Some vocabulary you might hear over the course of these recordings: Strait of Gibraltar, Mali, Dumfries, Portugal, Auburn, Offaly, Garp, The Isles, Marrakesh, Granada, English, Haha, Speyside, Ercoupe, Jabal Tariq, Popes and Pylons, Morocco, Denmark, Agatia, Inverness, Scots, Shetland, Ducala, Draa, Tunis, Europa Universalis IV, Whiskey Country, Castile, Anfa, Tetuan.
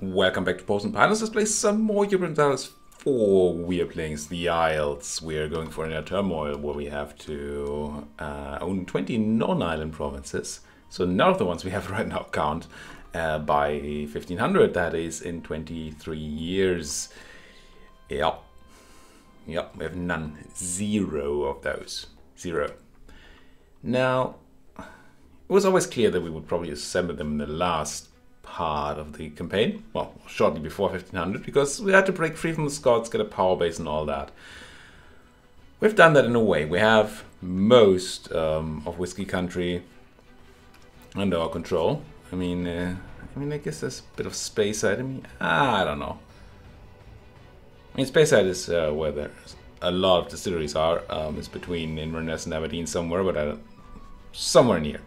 Welcome back to Popes and Pylons. Let's play some more Europa Universalis IV. We are playing The Isles. We are going for another turmoil where we have to own 20 non-island provinces. So none of the ones we have right now count by 1500. That is in 23 years. Yep, we have none. Zero of those. Zero. Now, it was always clear that we would probably assemble them in the last part of the campaign, well, shortly before 1500, because we had to break free from the Scots, get a power base and all that. We've done that in a way. We have most of Whiskey Country under our control. I mean, I guess there's a bit of Speyside. I don't know. Speyside is where there's a lot of distilleries are. It's between Inverness and Aberdeen somewhere, but I don't, somewhere near.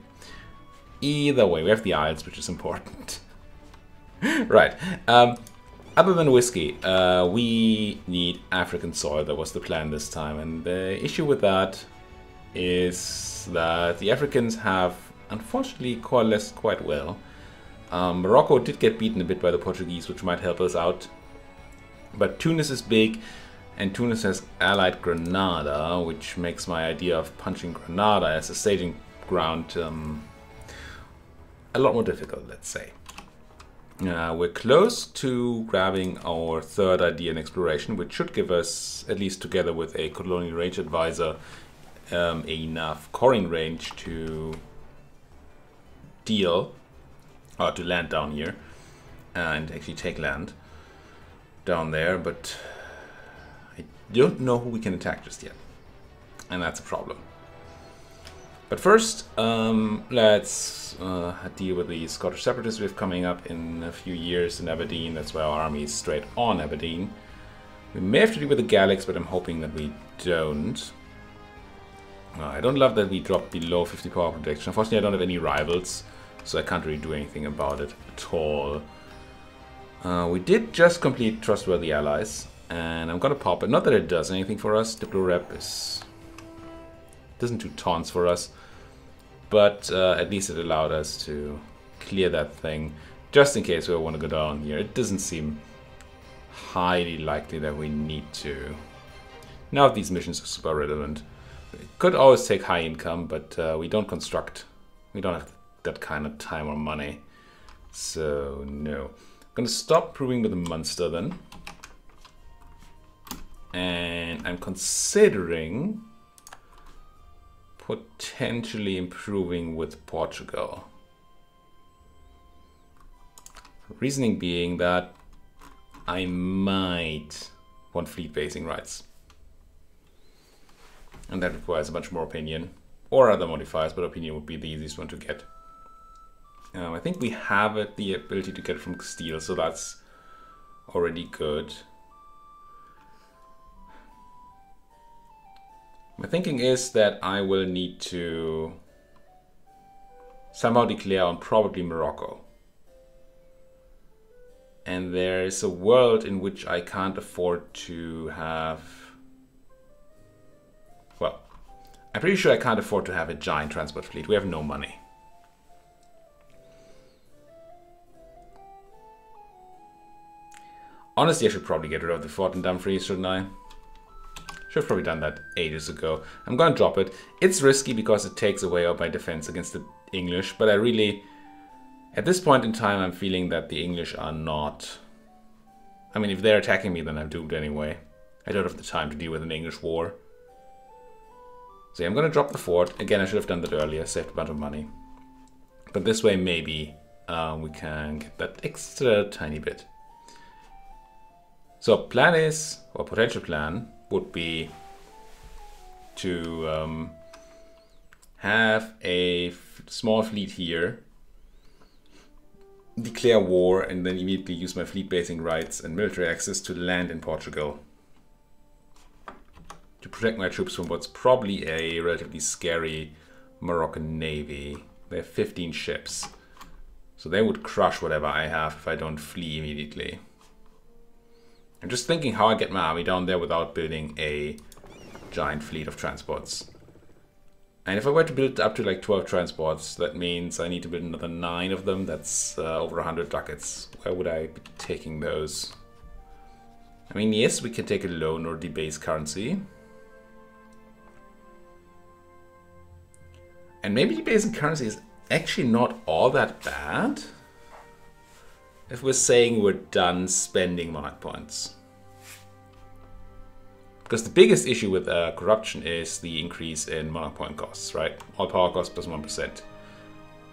Either way, we have the Isles, which is important. Right. Other than whiskey, we need African soil. That was the plan this time. And the issue with that is that the Africans have, unfortunately, coalesced quite well. Morocco did get beaten a bit by the Portuguese, which might help us out. But Tunis is big, and Tunis has allied Granada, which makes my idea of punching Granada as a staging ground a lot more difficult, let's say. We're close to grabbing our third idea in exploration, which should give us, at least together with a colonial range advisor, enough coring range to deal, or to land down here, and actually take land down there, but I don't know who we can attack just yet, and that's a problem. But first, let's deal with the Scottish separatists we have coming up in a few years in Aberdeen. That's why our army is straight on Aberdeen. We may have to deal with the Gaelics, but I'm hoping that we don't. I don't love that we dropped below 50 power protection. Unfortunately, I don't have any rivals, so I can't really do anything about it at all. We did just complete Trustworthy Allies, and I'm gonna pop it. Not that it does anything for us. Diplorep is... doesn't do tons for us. But at least it allowed us to clear that thing, just in case we want to go down here. It doesn't seem highly likely that we need to. Now these missions are super relevant. It could always take high income, but we don't construct. We don't have that kind of time or money. So no. I'm going to stop proving with the Munster then. And I'm considering potentially improving with Portugal. Reasoning being that I might want fleet basing rights. And that requires a bunch more opinion or other modifiers, but opinion would be the easiest one to get. I think we have it, the ability to get from Castile, so that's already good. My thinking is that I will need to somehow declare on probably Morocco. And there is a world in which I can't afford to have... well, I'm pretty sure I can't afford to have a giant transport fleet. We have no money. Honestly, I should probably get rid of the fort in Dumfries, shouldn't I? Should have probably done that ages ago. I'm gonna drop it. It's risky because it takes away my defense against the English, but I really, at this point in time, I'm feeling that the English are not... I mean, if they're attacking me, then I'm doomed anyway. I don't have the time to deal with an English war. So yeah, I'm gonna drop the fort. Again, I should have done that earlier, saved a bunch of money. But this way, maybe we can get that extra tiny bit. So plan is, or potential plan, would be to have a small fleet here, declare war, and then immediately use my fleet basing rights and military access to land in Portugal to protect my troops from what's probably a relatively scary Moroccan navy. They have 15 ships, so they would crush whatever I have if I don't flee immediately. I'm just thinking how I get my army down there without building a giant fleet of transports. And if I were to build up to like 12 transports, that means I need to build another 9 of them. That's over 100 ducats. Where would I be taking those? I mean, yes, we can take a loan or debase currency. And maybe debasing currency is actually not all that bad. If we're saying we're done spending monarch points. Because the biggest issue with corruption is the increase in monarch point costs, right? All power costs plus 1%.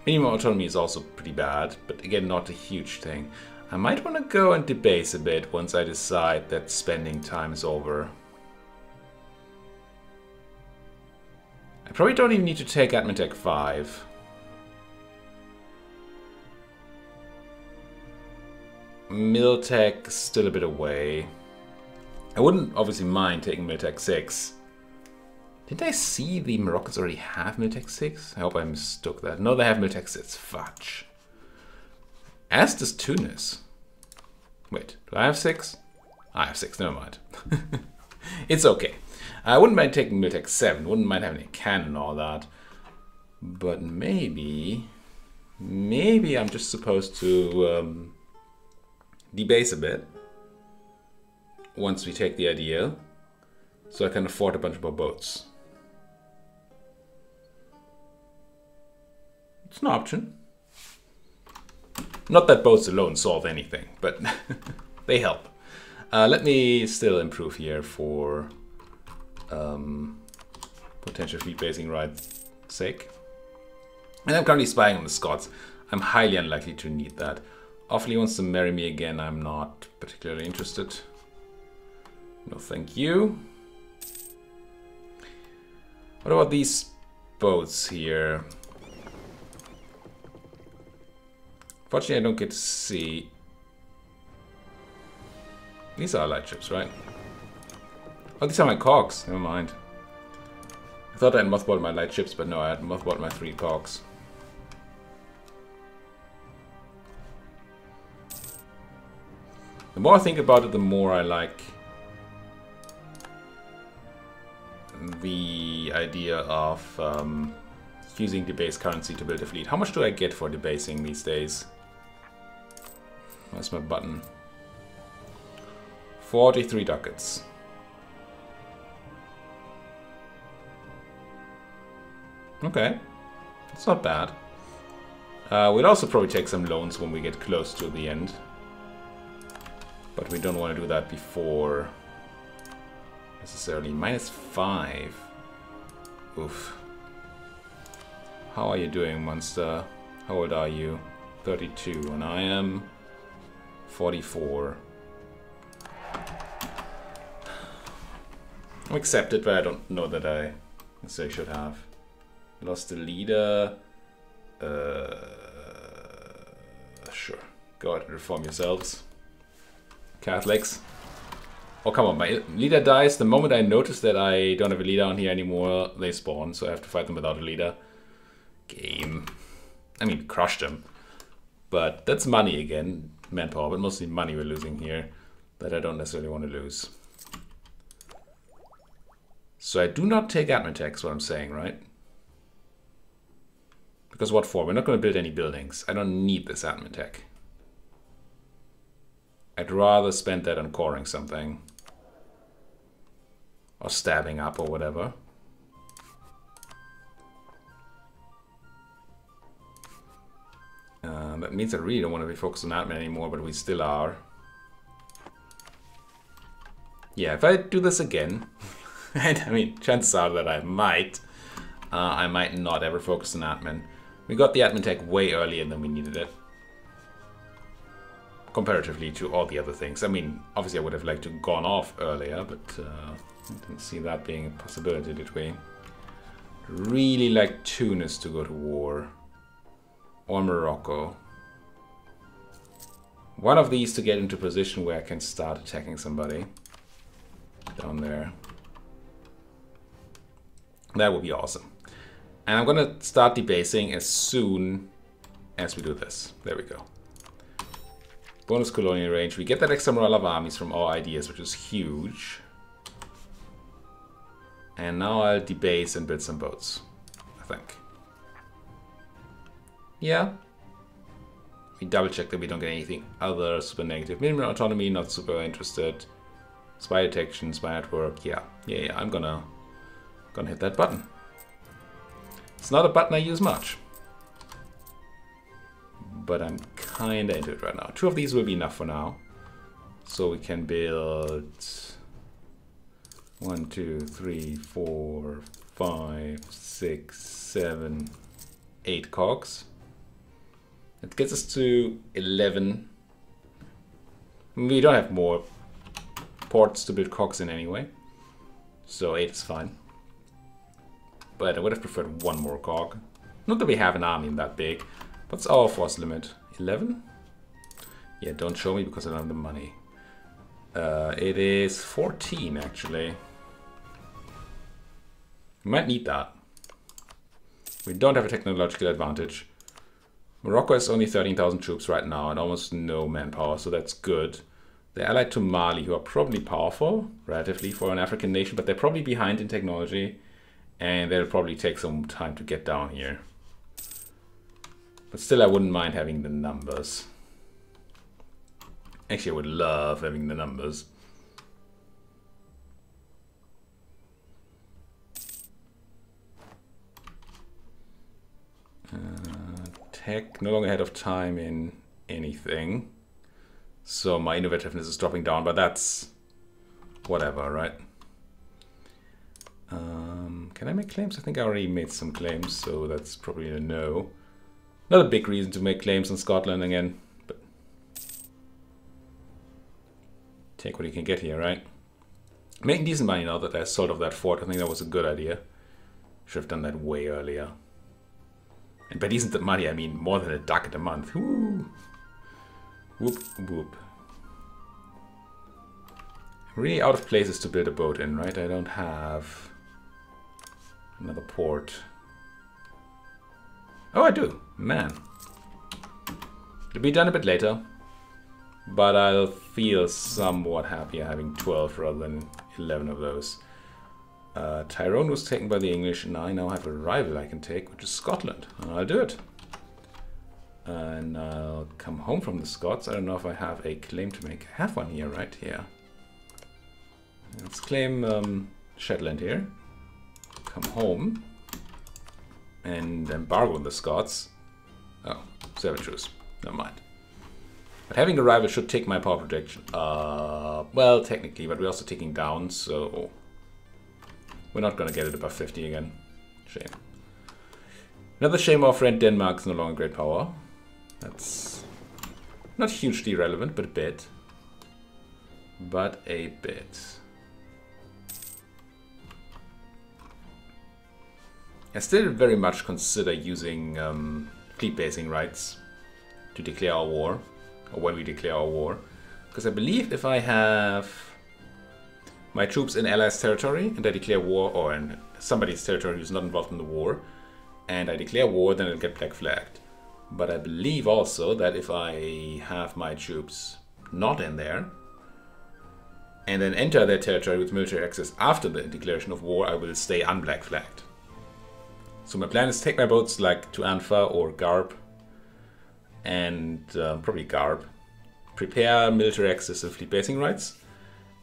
Minimum autonomy is also pretty bad, but again, not a huge thing. I might want to go and debase a bit once I decide that spending time is over. I probably don't even need to take admin tech 5. Mill tech still a bit away. I wouldn't obviously mind taking Miltech 6. Didn't I see the Moroccans already have Miltech 6? I hope I mistook that. No, they have Miltech 6. Fudge. As does Tunis. Wait, do I have 6? I have 6, never mind. It's okay. I wouldn't mind taking Miltech 7. Wouldn't mind having a cannon and all that. But maybe I'm just supposed to debase a bit. Once we take the ideal, so I can afford a bunch more boats. It's an option. Not that boats alone solve anything, but they help. Let me still improve here for potential fleet basing rights sake. And I'm currently spying on the Scots. I'm highly unlikely to need that. Offaly wants to marry me again. I'm not particularly interested. No, thank you. What about these boats here? Fortunately, I don't get to see. These are light ships, right? Oh, these are my cogs. Never mind. I thought I had mothballed my light ships, but no, I had mothballed my 3 cogs. The more I think about it, the more I like the idea of using debased currency to build a fleet. How much do I get for debasing these days? Where's my button? 43 ducats. Okay, that's not bad. We'll also probably take some loans when we get close to the end. But we don't want to do that before necessarily. -5. Oof. How are you doing, monster? How old are you? 32, and I am 44. I'm accepted, but I don't know that I necessarily should have. Lost the leader. Sure. Go ahead and reform yourselves, Catholics. Oh, come on, my leader dies. The moment I notice that I don't have a leader on here anymore, they spawn, so I have to fight them without a leader. Game. I mean, crushed them. But that's money again. Manpower, but mostly money we're losing here that I don't necessarily want to lose. So I do not take admin tax, what I'm saying, right? Because what for? We're not going to build any buildings. I don't need this admin tech. I'd rather spend that on coring something. Or stabbing up or whatever. That means I really don't want to be focused on admin anymore, but we still are. Yeah, if I do this again, and I mean, chances are that I might not ever focus on admin. We got the admin tech way earlier than we needed it. Comparatively to all the other things. I mean, obviously I would have liked to gone off earlier, but I didn't see that being a possibility, did we? Really like Tunis to go to war. Or Morocco. One of these to get into a position where I can start attacking somebody. Down there. That would be awesome. And I'm gonna start debasing as soon as we do this. There we go. Bonus colonial range. We get that extra morale of armies from our ideas, which is huge. And now I'll debase and build some boats. think. Yeah. We double check that we don't get anything other super negative. Minimal autonomy, not super interested. Spy detection, spy at work. Yeah, I'm gonna hit that button. It's not a button I use much, but I'm kinda into it right now. Two of these will be enough for now. So we can build 1, 2, 3, 4, 5, 6, 7, 8 cogs. It gets us to 11. We don't have more ports to build cogs in anyway, so 8 is fine. But I would have preferred one more cog. Not that we have an army that big. What's our force limit? 11? Yeah, don't show me because I don't have the money. It is 14 actually. We might need that. We don't have a technological advantage. Morocco has only 13,000 troops right now and almost no manpower, so that's good. They're allied to Mali, who are probably powerful, relatively, for an African nation, but they're probably behind in technology, and they'll probably take some time to get down here. But still, I wouldn't mind having the numbers. Actually, I would love having the numbers. Tech, no longer ahead of time in anything. So my innovativeness is dropping down, but that's whatever, right? Can I make claims? I think I already made some claims, so that's probably a no. Not a big reason to make claims in Scotland again, but take what you can get here, right? Making decent money now that I sold off that fort. I think that was a good idea. Should have done that way earlier. And by decent money, I mean more than a ducat a month. Woo! Whoop, whoop. I'm really out of places to build a boat in, right? I don't have another port. Oh, I do. Man. It'll be done a bit later. But I'll feel somewhat happier having 12 rather than 11 of those. Tyrone was taken by the English, and I now have a rival I can take, which is Scotland. And I'll do it. And I'll come home from the Scots. I don't know if I have a claim to make. I have one here, right? Yeah. Let's claim Shetland here. Come home. And embargo on the Scots. Oh, Servitudes. Never mind. But having a rival should take my power projection. Well, technically, but we're also taking down, so... We're not going to get it above 50 again. Shame. Another shame our friend Denmark is no longer great power. That's not hugely relevant, but a bit. But a bit. I still very much consider using fleet basing rights to declare our war, or when we declare our war, because I believe if I have my troops in allies' territory and I declare war, or in somebody's territory who's not involved in the war, and I declare war, then it'll get black flagged. But I believe also that if I have my troops not in there, and then enter their territory with military access after the declaration of war, I will stay unblack flagged. So my plan is to take my boats like to Anfa or Garp, and probably Garp, prepare military access and fleet basing rights,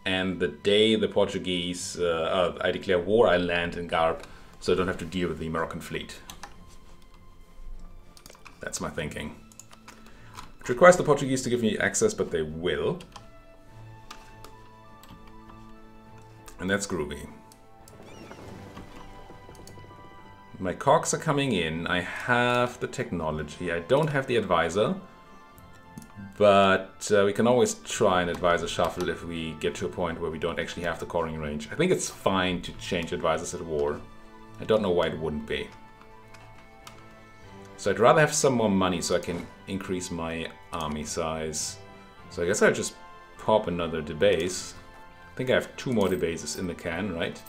and the day the Portuguese, I declare war, I land in Garp, so I don't have to deal with the Moroccan fleet. That's my thinking. It requires the Portuguese to give me access, but they will. And that's groovy. My cogs are coming in. I have the technology. I don't have the advisor, but we can always try an advisor shuffle if we get to a point where we don't actually have the coring range. I think it's fine to change advisors at war. I don't know why it wouldn't be. So I'd rather have some more money so I can increase my army size. So I guess I'll just pop another debase. I think I have 2 more debases in the can, right?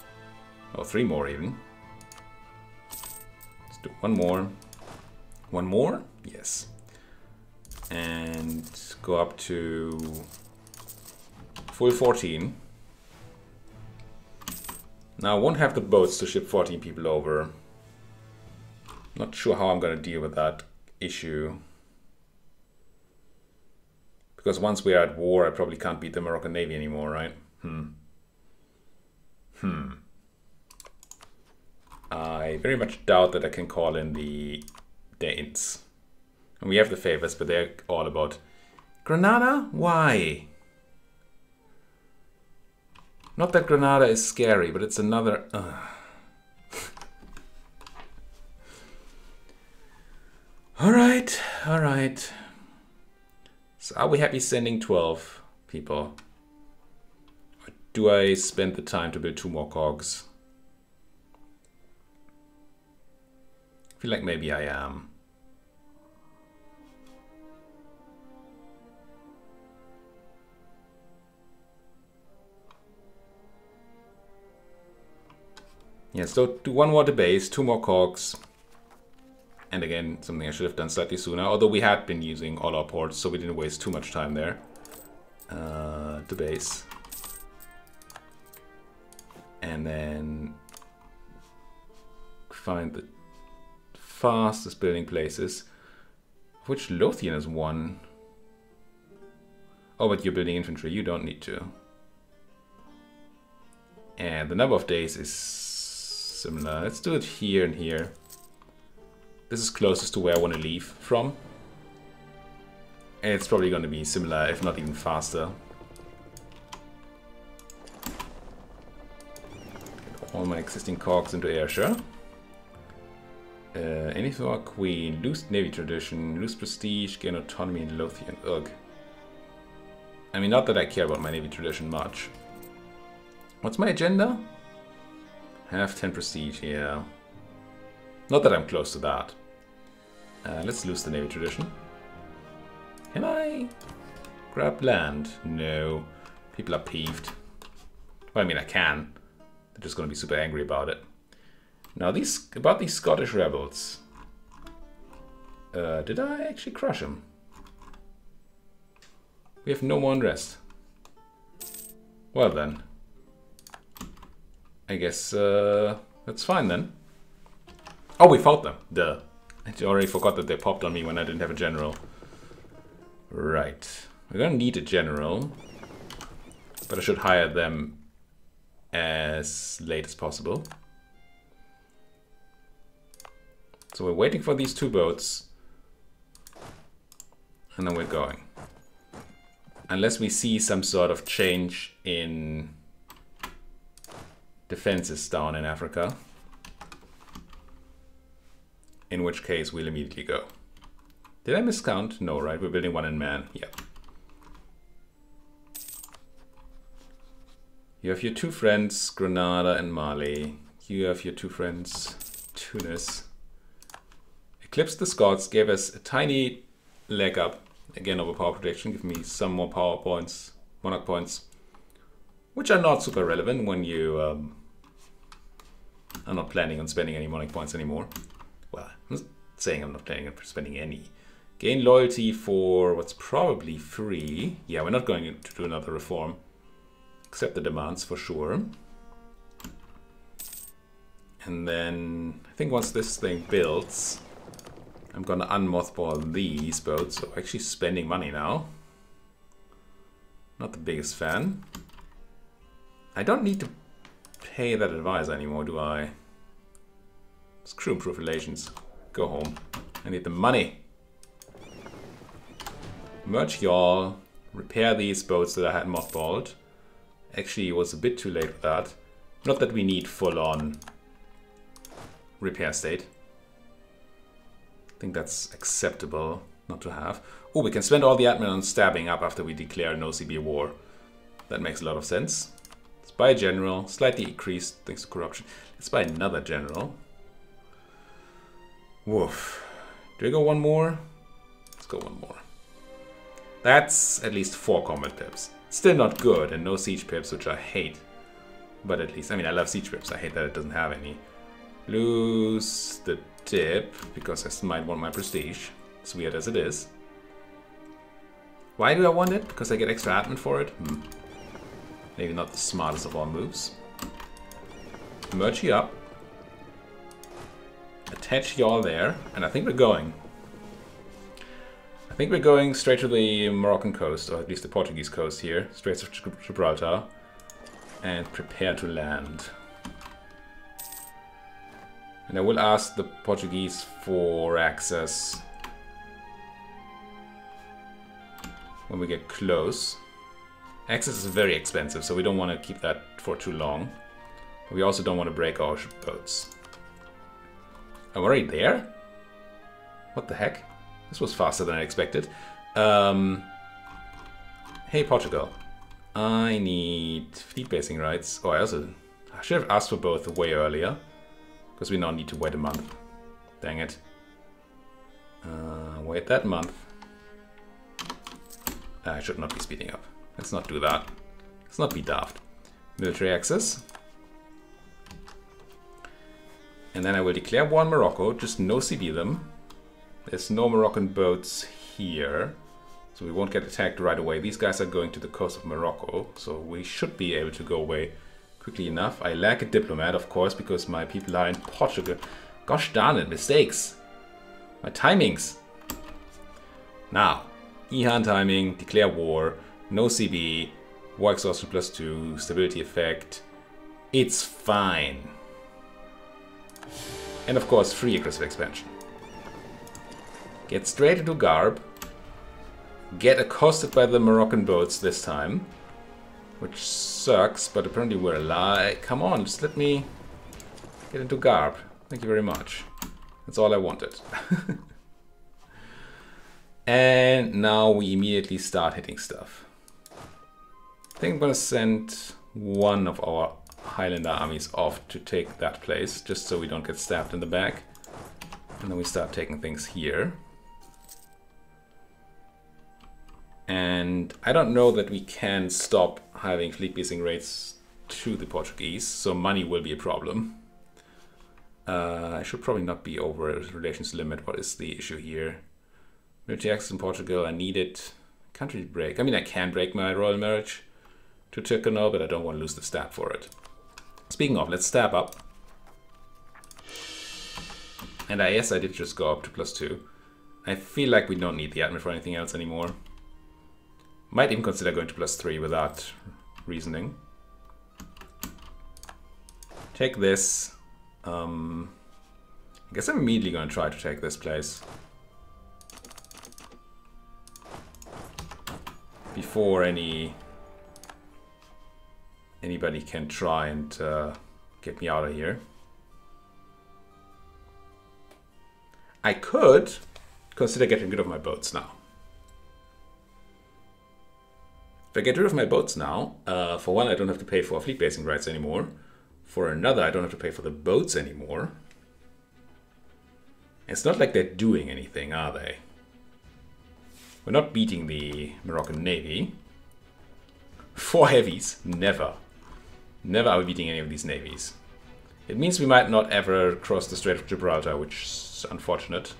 Or 3 more even. Let's do 1 more. 1 more? Yes. And go up to full 14. Now I won't have the boats to ship 14 people over. Not sure how I'm going to deal with that issue. Because once we are at war, I probably can't beat the Moroccan Navy anymore, right? I very much doubt that I can call in the Danes. And we have the favors, but they're all about Granada? Why? Not that Granada is scary, but it's another... Alright, alright. So are we happy sending 12 people? Or do I spend the time to build 2 more cogs? I feel like maybe I am. Yeah, so do 1 more debase, 2 more cogs. And again, something I should have done slightly sooner, although we had been using all our ports, so we didn't waste too much time there. Debase. And then find the fastest building places, which Lothian is 1. Oh, but you're building infantry, you don't need to. And the number of days is similar. Let's do it here and here. This is closest to where I want to leave from. And it's probably going to be similar, if not even faster. Get all my existing cogs into Ayrshire. Anything Queen, lose Navy Tradition, lose Prestige, gain Autonomy in Lothian. Ugh. I mean, not that I care about my Navy Tradition much. What's my agenda? Have 10 Prestige, yeah. Not that I'm close to that. Let's lose the Navy Tradition. Can I grab land? No. People are peeved. Well, I mean, I can. They're just going to be super angry about it. Now, about these Scottish rebels. Did I actually crush them? We have no more unrest. Well then. I guess that's fine then. Oh, we fought them. Duh. I already forgot that they popped on me when I didn't have a general. Right. We're gonna need a general. But I should hire them as late as possible. So we're waiting for these 2 boats. And then we're going. Unless we see some sort of change in defenses down in Africa. In which case we'll immediately go. Did I miscount? No, right? We're building 1 in man. Yeah. You have your 2 friends, Granada and Mali. You have your 2 friends, Tunis. Eclipsed the Scots, gave us a tiny leg up. Again, over power protection. Give me some more power points, monarch points. Which are not super relevant when you... I'm not planning on spending any monarch points anymore. Well, I'm saying I'm not planning on spending any. Gain loyalty for what's probably free. Yeah, we're not going to do another reform. Accept the demands for sure. And then I think once this thing builds, I'm going to unmothball these boats. So actually spending money now. Not the biggest fan. I don't need to pay that advisor anymore, do I? Screw improve relations. Go home. I need the money. Merge y'all. Repair these boats that I had mothballed. Actually, it was a bit too late for that. Not that we need full-on repair state. I think that's acceptable not to have. Oh, we can spend all the admin on stabbing up after we declare an OCB war. That makes a lot of sense. Let's buy a general. Slightly increased thanks to corruption. Let's buy another general. Woof. Do I go 1 more? Let's go 1 more. That's at least 4 combat pips. Still not good, and no siege pips, which I hate. But at least, I mean, I love siege pips. I hate that it doesn't have any. Lose the tip, because I might want my prestige. As weird as it is. Why do I want it? Because I get extra admin for it? Maybe not the smartest of all moves. Merge you up. attach y'all there, and I think we're going. I think we're going straight to the Moroccan coast, or at least the Portuguese coast here, Straits of Gibraltar, and prepare to land. And I will ask the Portuguese for access when we get close. Access is very expensive, so we don't want to keep that for too long. We also don't want to break our boats. I'm already there? What the heck? This was faster than I expected. Hey Portugal, I need fleet basing rights. Oh, I should have asked for both way earlier, because we now need to wait a month. Dang it. Wait that month. I should not be speeding up. Let's not do that. Let's not be daft. Military access. And then I will declare war on Morocco, just no CD them. There's no Moroccan boats here, so we won't get attacked right away. These guys are going to the coast of Morocco, so we should be able to go away quickly enough. I lack a diplomat, of course, because my people are in Portugal. Gosh darn it, mistakes! My timings! Now, Ihan timing, declare war, no CB, war exhaustion +2, stability effect. It's fine. And of course, free aggressive expansion. Get straight into Garb. Get accosted by the Moroccan boats this time. Which sucks, but apparently we're alive. Come on, just let me get into Garb. Thank you very much. That's all I wanted. And now we immediately start hitting stuff. I think I'm gonna send one of our Highlander armies off to take that place, just so we don't get stabbed in the back. And then we start taking things here. And I don't know that we can stop having fleet basing rates to the Portuguese, so money will be a problem. I should probably not be over a relations limit. What is the issue here? Military access in Portugal, I need it. Country break. I mean, I can break my royal marriage to Tucana, but I don't want to lose the stab for it. Speaking of, let's stab up. And yes, I did just go up to +2. I feel like we don't need the admin for anything else anymore. Might even consider going to +3 without reasoning. Take this. I guess I'm immediately going to try to take this place. Before anybody can try and get me out of here. I could consider getting rid of my boats now. If I get rid of my boats now, for one, I don't have to pay for fleet basing rights anymore. For another, I don't have to pay for the boats anymore. It's not like they're doing anything, are they? We're not beating the Moroccan Navy. 4 heavies, never. Never are we beating any of these navies. It means we might not ever cross the Strait of Gibraltar, which is unfortunate.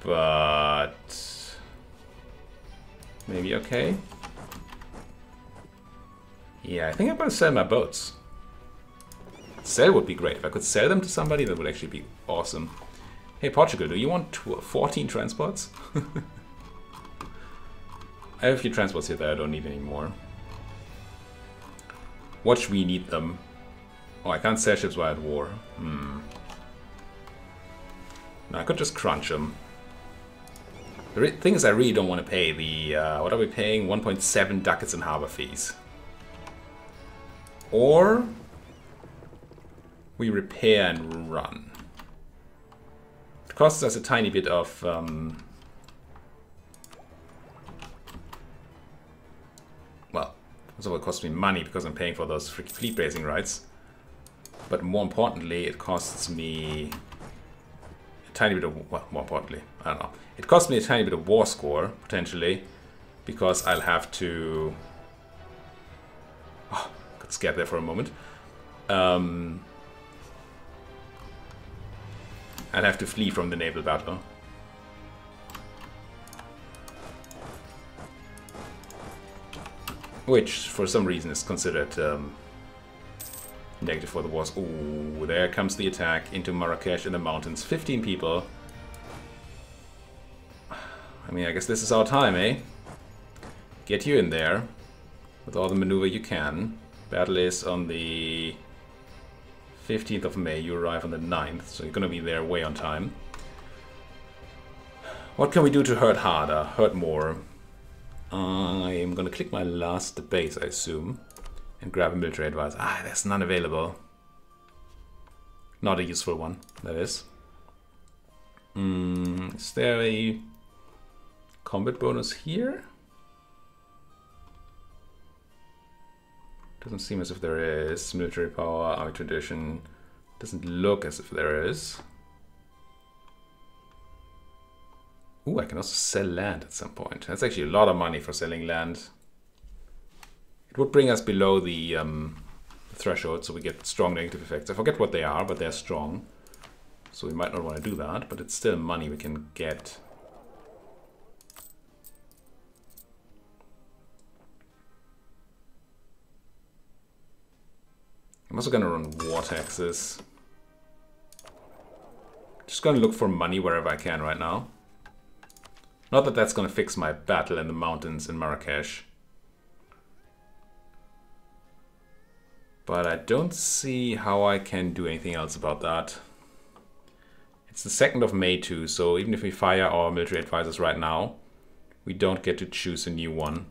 But... maybe okay. Yeah, I think I'm gonna sell my boats. Sell would be great. If I could sell them to somebody, that would actually be awesome. Hey Portugal, do you want 14 transports? I have a few transports here that I don't need anymore. Watch, we need them. Oh, I can't sell ships while at war. No, I could just crunch them. The thing is, I really don't want to pay the... what are we paying? 1.7 ducats in harbor fees. Or... we repair and run. It costs us a tiny bit of... so it costs me money because I'm paying for those fleet basing rights. But more importantly, it costs me a tiny bit of... well, more importantly, I don't know. It costs me a tiny bit of war score, potentially, because I'll have to... oh, got scared there for a moment. I'll have to flee from the naval battle. Which, for some reason, is considered Negative for the wars. Ooh, there comes the attack into Marrakesh in the mountains. 15 people. I mean, I guess this is our time, eh? Get you in there with all the maneuver you can. Battle is on the 15th of May. You arrive on the 9th, so you're gonna be there way on time. What can we do to hurt harder, hurt more? I am gonna click my last base, I assume, and grab a military advisor. Ah, there's none available. Not a useful one, that is. Is there a combat bonus here? Doesn't seem as if there is. Military power, army tradition. Doesn't look as if there is. Ooh, I can also sell land at some point. That's actually a lot of money for selling land. It would bring us below the threshold, so we get strong negative effects. I forget what they are, but they're strong. So we might not want to do that, but it's still money we can get. I'm also gonna run war taxes. Just gonna look for money wherever I can right now. Not that that's going to fix my battle in the mountains in Marrakesh. But I don't see how I can do anything else about that. It's the 2nd of May too, so even if we fire our military advisors right now, we don't get to choose a new one.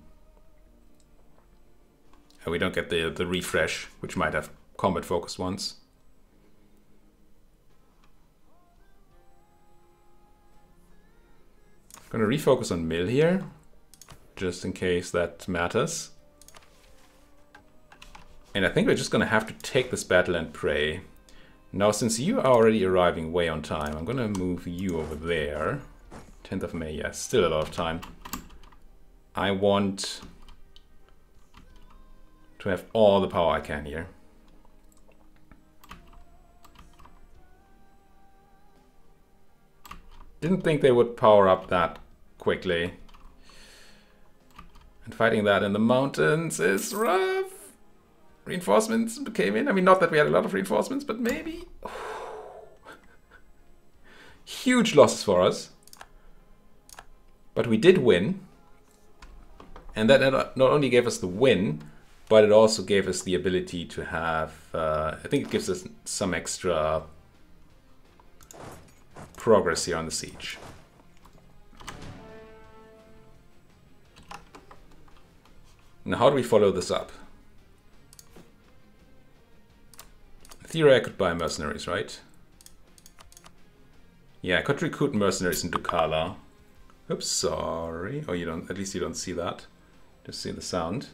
And we don't get the refresh, which might have combat-focused ones. I'm gonna refocus on mill here, just in case that matters. And I think we're just gonna have to take this battle and pray. Now, since you are already arriving way on time, I'm gonna move you over there. 10th of May, yeah, still a lot of time. I want to have all the power I can here. Didn't think they would power up that quickly. And fighting that in the mountains is rough. Reinforcements came in. I mean, not that we had a lot of reinforcements, but maybe. Huge losses for us. But we did win. And that not only gave us the win, but it also gave us the ability to have... I think it gives us some extra... progress here on the siege. Now, how do we follow this up? In theory, I could buy mercenaries, right? Yeah, I could recruit mercenaries in Ducala. Oops, sorry. Oh, you don't. At least you don't see that. Just see the sound.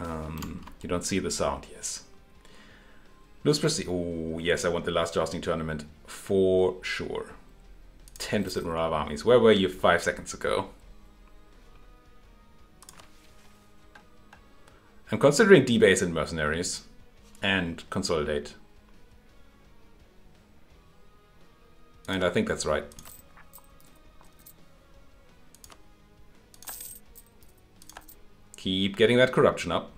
You don't see the sound. Yes. Lose prestige. Oh, yes, I want the last jousting tournament for sure. 10% morale of armies. Where were you 5 seconds ago? I'm considering debase and mercenaries and consolidate. And I think that's right. Keep getting that corruption up.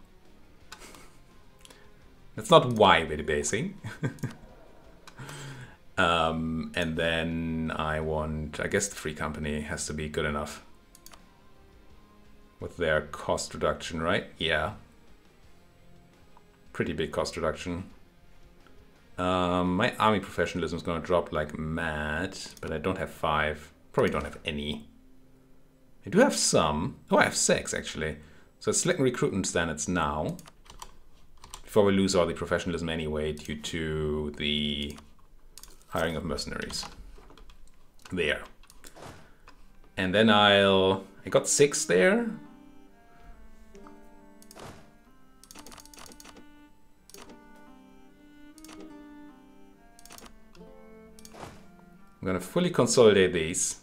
That's not why we're debasing. And then I want, I guess the free company has to be good enough with their cost reduction, right? Yeah. Pretty big cost reduction. My army professionalism is going to drop like mad, but I don't have 5. Probably don't have any. I do have some. Oh, I have 6 actually. So it's selecting recruitment standards now. Before we lose all the professionalism anyway due to the hiring of mercenaries. There. And then I'll... I got 6 there. I'm gonna fully consolidate these.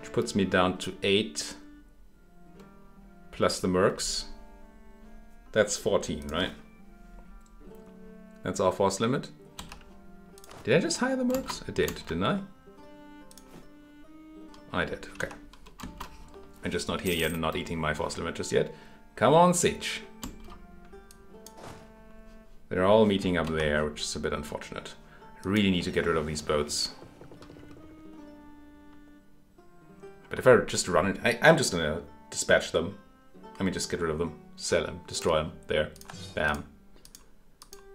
Which puts me down to 8. Plus the mercs. That's 14, right? That's our force limit. Did I just hire the mercs? I did, didn't I? I did, okay. I'm just not here yet and not eating my fossil just yet. Come on, Sage. They're all meeting up there, which is a bit unfortunate. I really need to get rid of these boats. But if I just run it, I'm just gonna dispatch them. I mean, just get rid of them, sell them, destroy them. There, bam.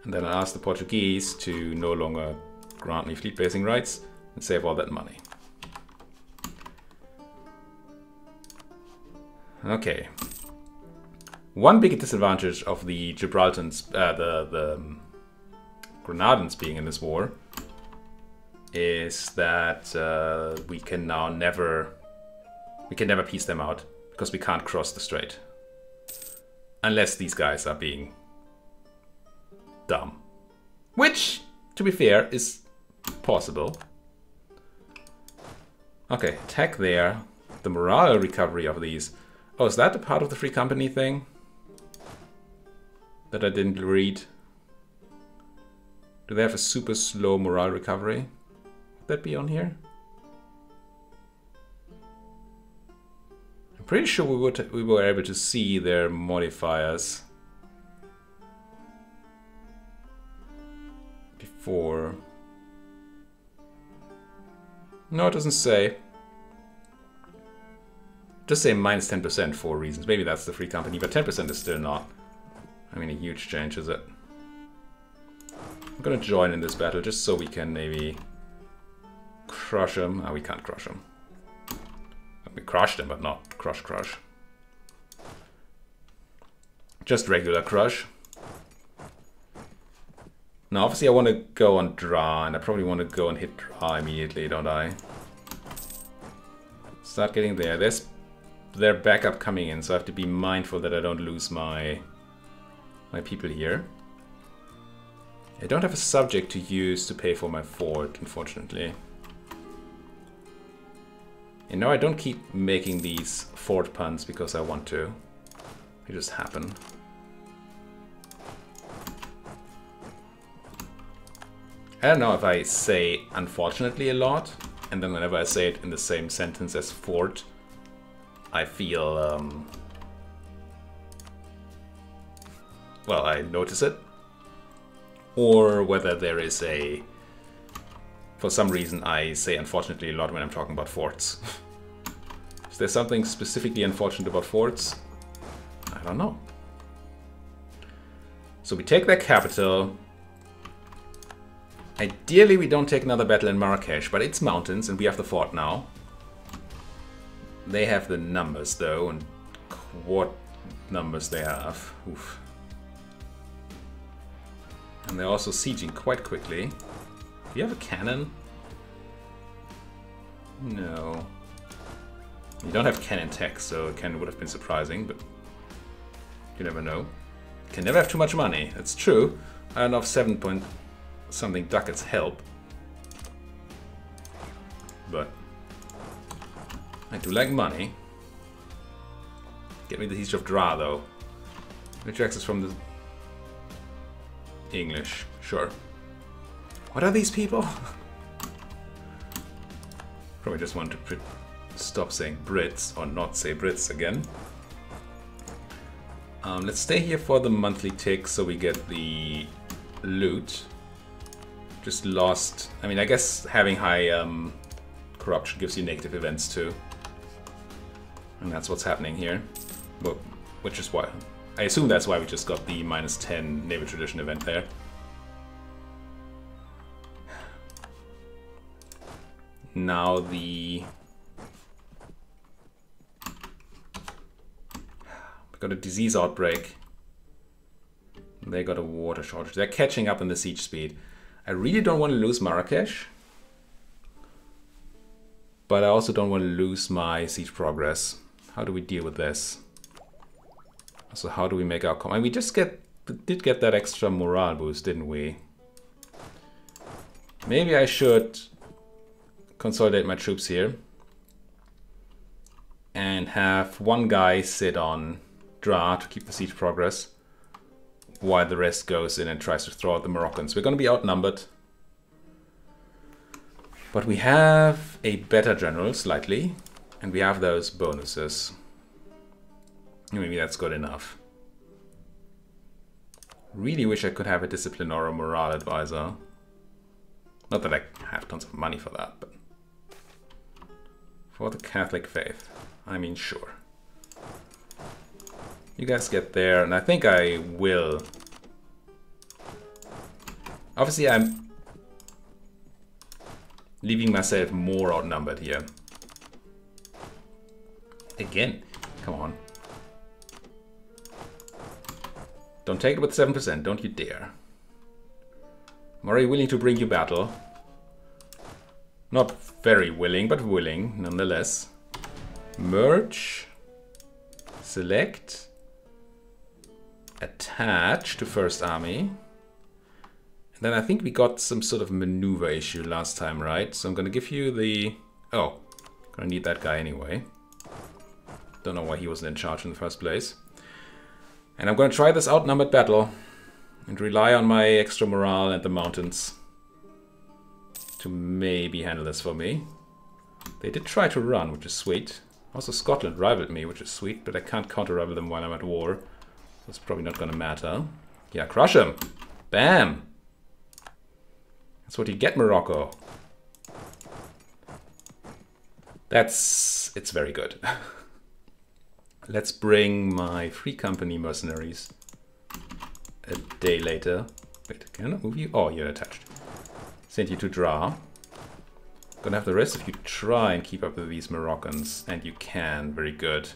And then I ask the Portuguese to no longer grant me fleet basing rights and save all that money. Okay. One big disadvantage of the Gibraltans, the Granadans being in this war is that we can now never piece them out because we can't cross the strait. Unless these guys are being dumb. Which, to be fair, is possible. Okay, attack there. The morale recovery of these. Oh, is that the part of the free company thing that I didn't read? Do they have a super slow morale recovery? Would that be on here? I'm pretty sure we were able to see their modifiers before. No, it doesn't say. Just say minus 10% for reasons. Maybe that's the free company, but 10% is still not, I mean, a huge change, is it? I'm gonna join in this battle just so we can maybe crush them. Oh, we can't crush them. We crushed them, but not crush. Just regular crush. Now, obviously, I want to go on Draa, and I probably want to go and hit Draa immediately, don't I? Start getting there. There's their backup coming in, so I have to be mindful that I don't lose my people here. I don't have a subject to use to pay for my fort, unfortunately. And no, I don't keep making these fort puns because I want to. They just happen. I don't know if I say unfortunately a lot, and then whenever I say it in the same sentence as fort, I feel, well, I notice it, or whether there is a, for some reason I say unfortunately a lot when I'm talking about forts. Is there something specifically unfortunate about forts? I don't know. So we take their capital. Ideally we don't take another battle in Marrakesh, but it's mountains and we have the fort now. They have the numbers, though, and what numbers they have. Oof. And they're also sieging quite quickly. Do you have a cannon? No. You don't have cannon tech, so a cannon would have been surprising, but you never know. You can never have too much money, that's true. I don't know if 7 point something ducats help. But I do like money. Get me the siege of Draa, though. Which access from the English, sure. What are these people? Probably just want to stop saying Brits or not say Brits again. Let's stay here for the monthly tick so we get the loot. Just lost. I mean, I guess having high corruption gives you negative events too. And that's what's happening here. But, which is why, I assume that's why we just got the minus 10 naval tradition event there. Now the... we got a disease outbreak. They got a water shortage. They're catching up in the siege speed. I really don't want to lose Marrakesh. But I also don't want to lose my siege progress. How do we deal with this? So how do we make our... I mean, we just did get that extra morale boost, didn't we? Maybe I should consolidate my troops here. And have one guy sit on Draa to keep the siege progress. While the rest goes in and tries to throw out the Moroccans. We're going to be outnumbered. But we have a better general, slightly, and we have those bonuses. Maybe that's good enough. Really wish I could have a discipline or a morale advisor. Not that I have tons of money for that, but... for the Catholic faith, I mean, sure. You guys get there, and I think I will. Obviously, I'm leaving myself more outnumbered here. Again, come on. Don't take it with 7%, don't you dare. Murray willing to bring you battle. Not very willing, but willing nonetheless. Merge. Select. Attach to First Army. And then I think we got some sort of maneuver issue last time, right? So I'm gonna give you the... oh, gonna need that guy anyway. Don't know why he wasn't in charge in the first place. And I'm gonna try this outnumbered battle and rely on my extra morale and the mountains to maybe handle this for me. They did try to run, which is sweet. Also Scotland rivaled me, which is sweet, but I can't counter-rival them while I'm at war. So it's probably not gonna matter. Yeah, crush him! Bam! That's what you get, Morocco. That's... it's very good. Let's bring my Free Company mercenaries a day later. Wait, can I move you? Oh, you're attached. Send you to Draa. Gonna have the rest of you try and keep up with these Moroccans, and you can. Very good.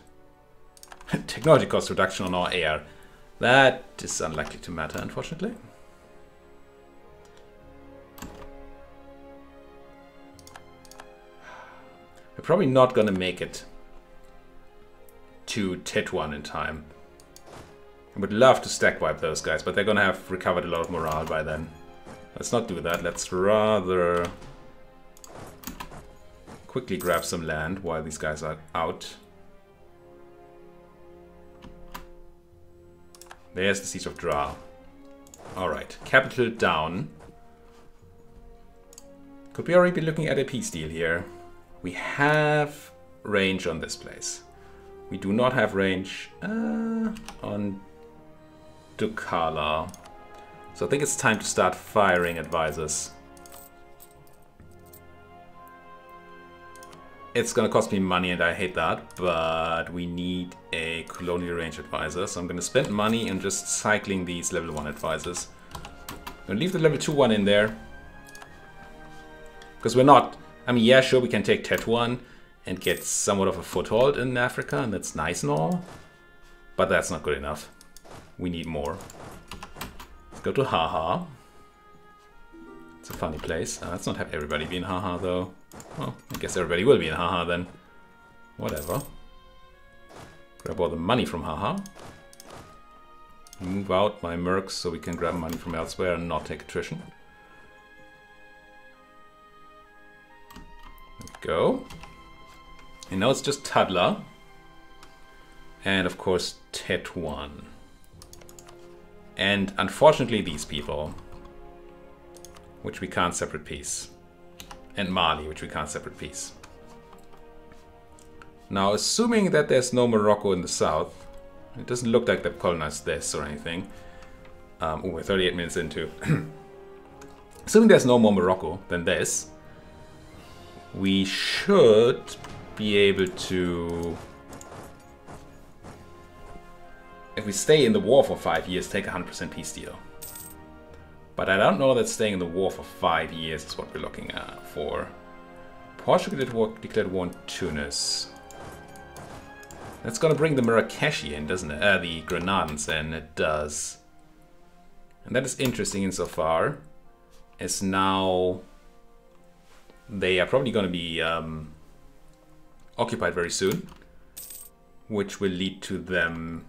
Technology cost reduction on our air. That is unlikely to matter, unfortunately. We're probably not gonna make it to Tetuan in time. I would love to stack wipe those guys, but they're gonna have recovered a lot of morale by then. Let's not do that. Let's rather quickly grab some land while these guys are out. There's the Siege of Draa. Alright, capital down. Could we already be looking at a peace deal here? We have range on this place. We do not have range on Ducala. So I think it's time to start firing advisors. It's gonna cost me money and I hate that, but we need a colonial range advisor. So I'm gonna spend money on just cycling these level 1 advisors. I'm gonna leave the level 2 one in there. Because we're not, I mean, yeah, sure, we can take Tetuan and get somewhat of a foothold in Africa, and that's nice and all, but that's not good enough. We need more. Let's go to Haha. It's a funny place. Let's not have everybody be in Haha, though. Well, I guess everybody will be in Haha, then. Whatever. Grab all the money from Haha. Move out my mercs so we can grab money from elsewhere and not take attrition. There we go. And now it's just Tadla, and of course Tetuan, and unfortunately these people, which we can't separate peace, and Mali, which we can't separate peace. Now, assuming that there's no Morocco in the south, it doesn't look like they've colonized this or anything. We're 38 minutes into. Assuming there's no more Morocco than this, we should be able to, if we stay in the war for 5 years, take a 100% peace deal. But I don't know that staying in the war for 5 years is what we're looking at for. Portugal declared war on Tunis. That's gonna bring the Marrakesh in, doesn't it? The Granadans in, it does. And that is interesting insofar as now they are probably gonna be occupied very soon, which will lead to them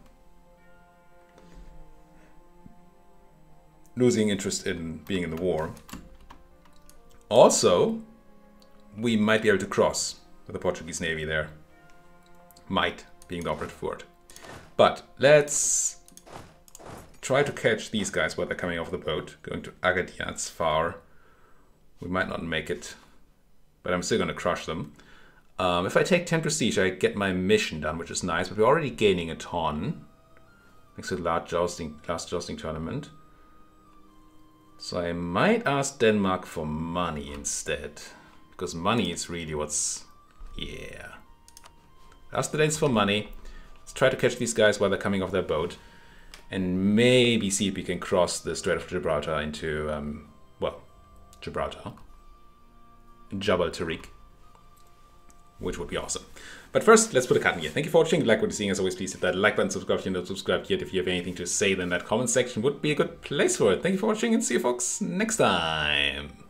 losing interest in being in the war. Also, we might be able to cross with the Portuguese Navy there. Might being the operative word. But let's try to catch these guys while they're coming off the boat, going to Agatia. It's far. We might not make it, but I'm still going to crush them. If I take 10 prestige, I get my mission done, which is nice, but we're already gaining a ton. Makes it a last jousting tournament. So I might ask Denmark for money instead, because money is really what's... yeah. Ask the Danes for money. Let's try to catch these guys while they're coming off their boat, and maybe see if we can cross the Strait of Gibraltar into, well, Gibraltar. Jabal Tariq, which would be awesome. But first, let's put a cut in here. Thank you for watching. If you like what you're seeing, as always, please hit that like button, subscribe if you're not subscribed yet. If you have anything to say, then that comment section would be a good place for it. Thank you for watching, and see you folks next time.